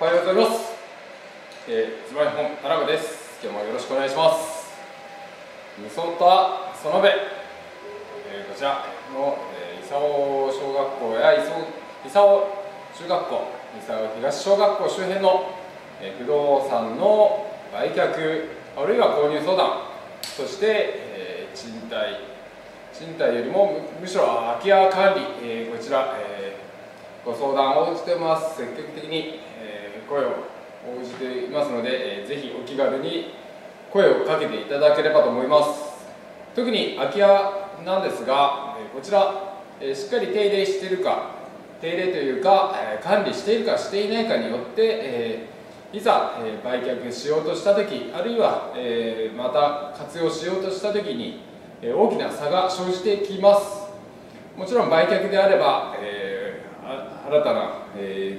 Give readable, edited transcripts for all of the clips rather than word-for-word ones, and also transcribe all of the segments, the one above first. おはようございます。ズバリ本田中です。今日もよろしくお願いします。みそたそのべ、こちらの伊佐尾小学校や伊佐尾中学校、伊佐尾東小学校周辺の不動産の売却あるいは購入相談、そして賃貸よりもむしろ空き家管理、こちらご相談をしてます。積極的に声を応じていますので、ぜひお気軽に声をかけていただければと思います。特に空き家なんですが、こちらしっかり手入れしているか、手入れというか管理しているかしていないかによって、いざ売却しようとした時、あるいはまた活用しようとした時に大きな差が生じてきます。もちろん売却であれば、新たな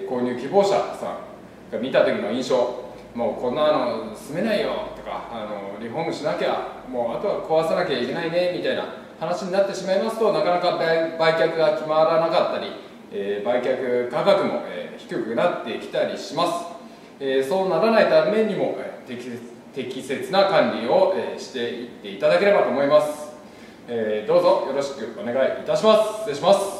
購入希望者さんが見た時の印象、もうこんなの住めないよとか、リフォームしなきゃ、もうあとは壊さなきゃいけないねみたいな話になってしまいますと、なかなか売却が決まらなかったり、売却価格も低くなってきたりします。そうならないためにも適切な管理をしていっていただければと思います。どうぞよろしくお願いいたします。失礼します。